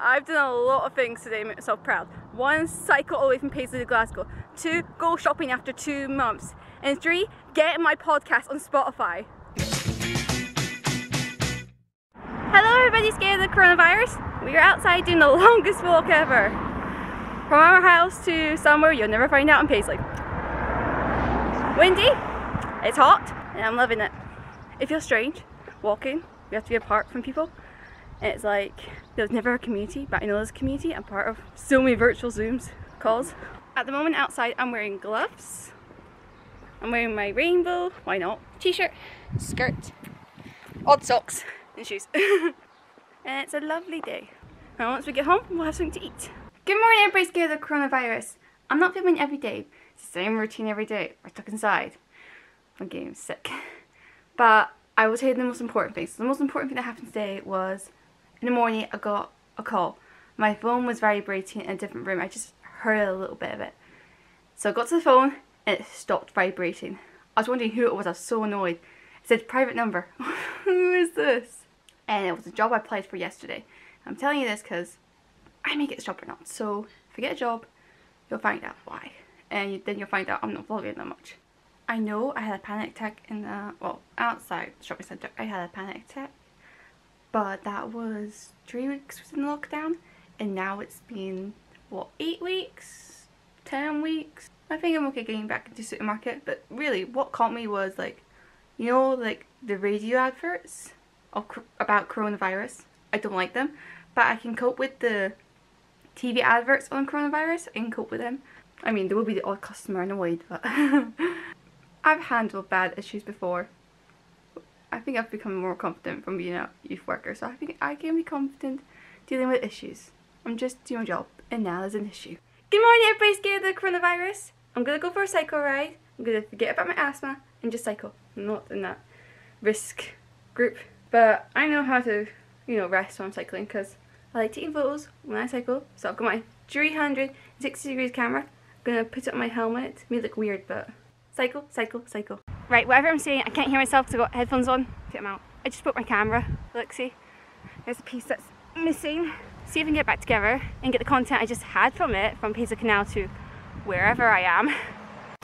I've done a lot of things today to make myself proud. One, cycle all the way from Paisley to Glasgow. Two, go shopping after 2 months. And three, get my podcast on Spotify. Hello everybody scared of the coronavirus. We are outside doing the longest walk ever. From our house to somewhere you'll never find out in Paisley. Windy, it's hot, and I'm loving it. It feels strange walking. We have to be apart from people. It's like there's never a community, but I know there's a community. I'm part of so many virtual Zooms calls. At the moment outside I'm wearing gloves. I'm wearing my rainbow, why not, t-shirt, skirt, odd socks and shoes. And it's a lovely day. And once we get home we'll have something to eat. Good morning everybody scared of the coronavirus. I'm not filming every day. It's the same routine every day. We're stuck inside. I'm getting sick. But I will tell you the most important thing. So the most important thing that happened today was in the morning I got a call. My phone was vibrating in a different room. I just heard a little bit of it. So I got to the phone and it stopped vibrating. I was wondering who it was. I was so annoyed. It said private number. Who is this? And it was a job I applied for yesterday. I'm telling you this because I may get a job or not. So if you get a job, you'll find out why. And then you'll find out I'm not vlogging that much. I know I had a panic attack in the, well, outside the shopping centre. I had a panic attack. But that was 3 weeks within lockdown, and now it's been, what, 8 weeks? 10 weeks? I think I'm okay getting back into the supermarket, but really what caught me was, like, you know, like the radio adverts about coronavirus? I don't like them, but I can cope with the TV adverts on coronavirus. I can cope with them. I mean, there will be the odd customer annoyed, but I've handled bad issues before. I think I've become more confident from being a youth worker, so I think I can be confident dealing with issues. I'm just doing my job, and now there's an issue. Good morning everybody scared of the coronavirus. I'm gonna go for a cycle ride. I'm gonna forget about my asthma and just cycle. I'm not in that risk group, but I know how to, you know, rest when I'm cycling because I like taking photos when I cycle. So I've got my 360 degrees camera. I'm gonna put up my helmet. It may look weird, but cycle, cycle, cycle. Right, whatever I'm saying, I can't hear myself because I've got headphones on. Get them out. I just put my camera. Look, see? There's a piece that's missing. See if we can get back together and get the content I just had from it, from Pisa Canal to wherever I am.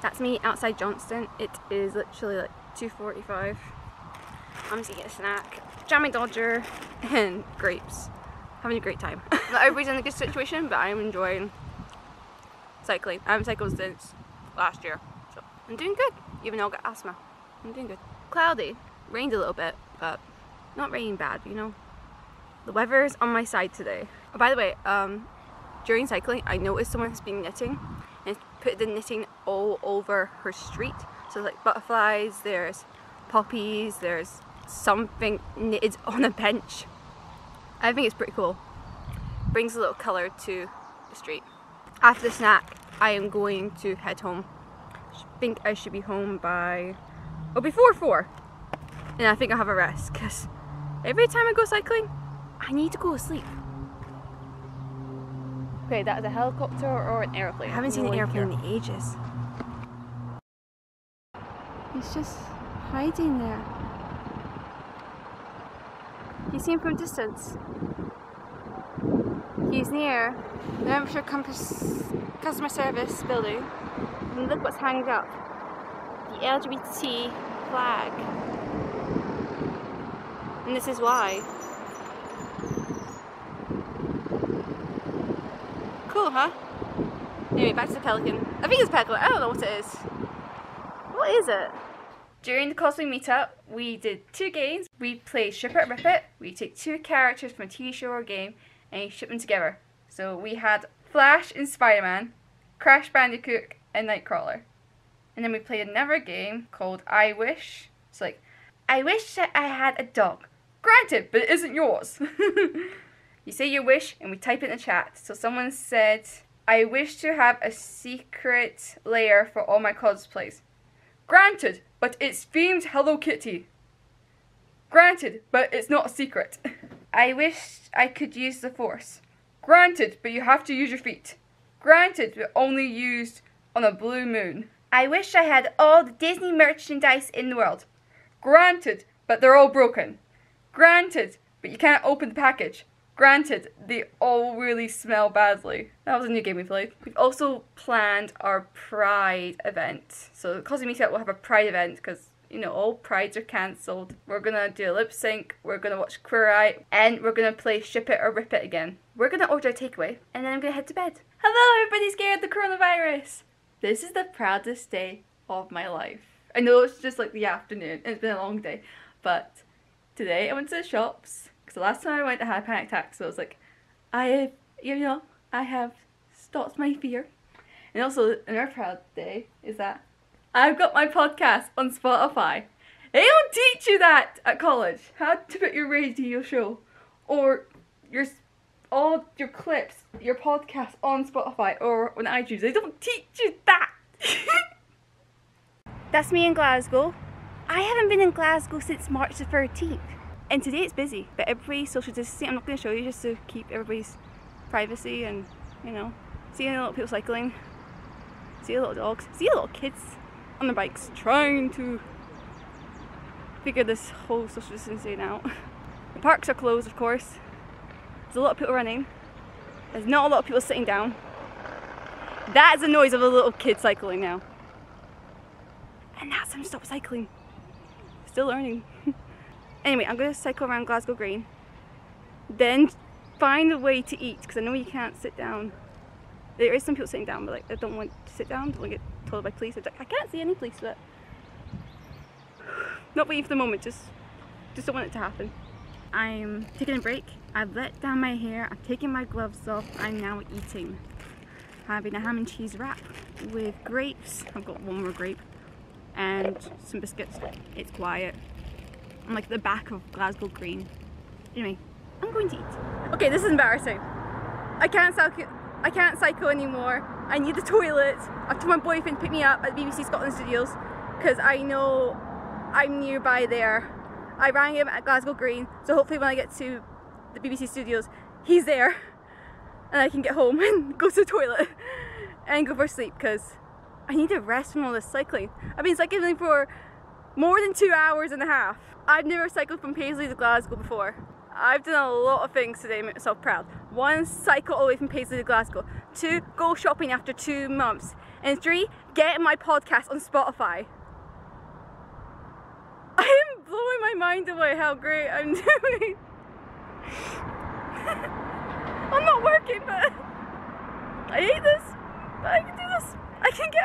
That's me outside Johnston. It is literally like 2:45. I'm just eating a snack. Jammy Dodger and grapes. Having a great time. Not everybody's in a good situation, but I'm enjoying cycling. I haven't cycled since last year. I'm doing good, even though I've got asthma. I'm doing good. Cloudy, rained a little bit, but not raining bad, you know. The weather is on my side today. Oh, by the way, during cycling, I noticed someone has been knitting and put the knitting all over her street. So there's like butterflies, there's poppies, there's something knitted on a bench. I think it's pretty cool. Brings a little colour to the street. After the snack, I am going to head home. I think I should be home by, oh, before 4, and I think I'll have a rest because every time I go cycling I need to go to sleep. Okay, that is a helicopter or an aeroplane. I haven't seen an aeroplane in ages. He's just hiding there. You see him from distance. He's near the Hampshire customer service building. And look what's hanged up. The LGBT flag. And this is why. Cool, huh? Anyway, back to the pelican. I think it's a pelican. I don't know what it is. What is it? During the cosplay meetup, we did 2 games. We play Ship It Rippet. We take 2 characters from a TV show or game and ship them together. So we had Flash and Spider-Man, Crash Bandicoot, and Nightcrawler. And then we played another game called I Wish. It's like, I wish that I had a dog. Granted, but it isn't yours. You say your wish and we type it in the chat. So someone said, I wish to have a secret lair for all my cosplays. Granted, but it's themed Hello Kitty. Granted, but it's not a secret. I wish I could use the force. Granted, but you have to use your feet. Granted, but only used on a blue moon. I wish I had all the Disney merchandise in the world. Granted, but they're all broken. Granted, but you can't open the package. Granted, they all really smell badly. That was a new game we played. We've also planned our Pride event. So Cosy Meetup will have a Pride event because, you know, all Prides are cancelled. We're gonna do a lip sync, we're gonna watch Queer Eye, and we're gonna play Ship It or Rippet again. We're gonna order a takeaway, and then I'm gonna head to bed. Hello, everybody scared of the coronavirus! This is the proudest day of my life. I know it's just like the afternoon, and it's been a long day, but today I went to the shops. Because the last time I went, I had a panic attack, so I was like, I have stopped my fear. And also, another proud day is that I've got my podcast on Spotify. They don't teach you that at college, how to put your radio show or all your clips, your podcast on Spotify or on iTunes. They don't teach you that. That's me in Glasgow. I haven't been in Glasgow since March the 13th. And today it's busy, but everybody's social distancing. I'm not going to show you just to keep everybody's privacy and, you know, seeing a lot of people cycling, see a lot of dogs, see a lot of kids on their bikes trying to figure this whole social distancing out. The parks are closed, of course. There's a lot of people running. There's not a lot of people sitting down. That's the noise of a little kid cycling now. And that's him stop cycling. Still learning. Anyway, I'm going to cycle around Glasgow Green, then find a way to eat, because I know you can't sit down. There is some people sitting down, but like, I don't want to sit down, I don't want to get told by police. I can't see any police, but not waiting for the moment, just don't want it to happen. I'm taking a break, I've let down my hair, I've taken my gloves off, I'm now eating. Having a ham and cheese wrap with grapes, I've got one more grape, and some biscuits. It's quiet. I'm like the back of Glasgow Green. Anyway, I'm going to eat. Okay, this is embarrassing. I can't cycle anymore. I need the toilet. I've told my boyfriend to pick me up at BBC Scotland Studios because I know I'm nearby there. I rang him at Glasgow Green, so hopefully when I get to the BBC Studios, he's there and I can get home and go to the toilet and go for sleep because I need to rest from all this cycling. I've been cycling for more than 2.5 hours. I've never cycled from Paisley to Glasgow before. I've done a lot of things today to make myself proud. One, cycle all the way from Paisley to Glasgow. Two, go shopping after 2 months. And three, get my podcast on Spotify. I am blowing my mind away how great I'm doing. I'm not working, but I hate this, but I can do this. I can get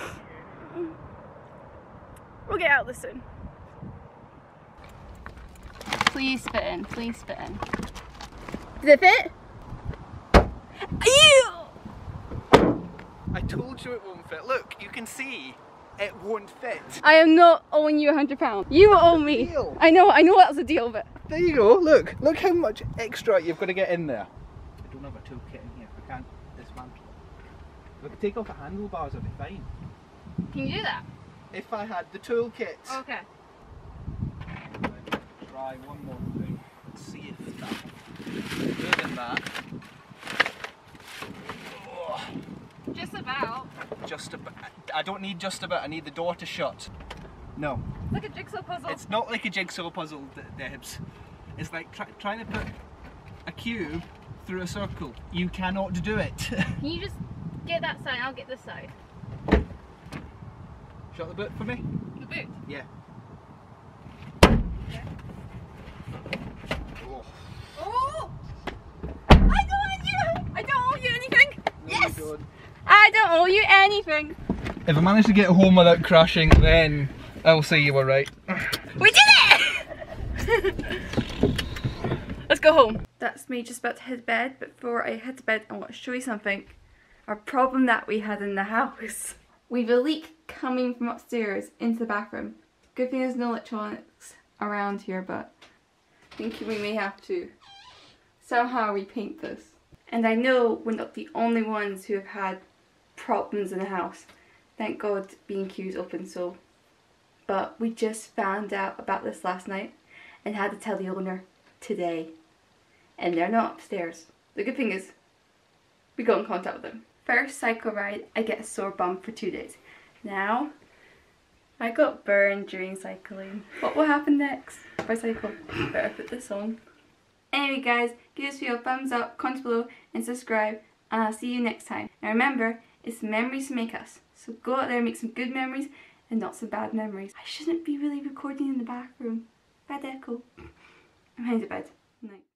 home. We'll get out of this soon. Please fit in, please fit in. Did it fit? Ew! I told you it won't fit. Look, you can see it won't fit. I am not owing you £100. You owe me. Deal. I know that was a deal, but. There you go, look how much extra you've got to get in there. I don't have a toolkit in here, if I can't dismantle it. We can take off the handlebars, it'll be fine. Can you do that? If I had the toolkit. Okay. Try one more thing and see if that's good in that. Oh. Just about. Just about. I don't need just about, I need the door to shut. No. It's like a jigsaw puzzle. It's not like a jigsaw puzzle, Debs. It's like trying to put a cube through a circle. You cannot do it. Can you just get that side and I'll get this side? Shut the boot for me? The boot? Yeah. Okay. Oh. Oh! I don't owe you! I don't owe you anything! No, yes! Don't. I don't owe you anything! If I manage to get home without crashing, then I'll say you were right. We did it! Let's go home. That's me just about to head to bed. Before I head to bed, I want to show you something. Our problem that we had in the house. We've a leak coming from upstairs into the bathroom. Good thing there's no electronics around here, but I think we may have to somehow repaint this. And I know we're not the only ones who have had problems in the house. Thank God B&Q's open, so. But we just found out about this last night and had to tell the owner today. And they're not upstairs. The good thing is we got in contact with them. First cycle ride, I get a sore bum for 2 days. Now, I got burned during cycling. What will happen next? If I cycle, better put this on. Anyway guys, give this video a thumbs up, comment below and subscribe, and I'll see you next time. Now remember, it's memories make us, so go out there and make some good memories and not some bad memories. I shouldn't be really recording in the back room. Bad echo. I'm heading to bed. Night.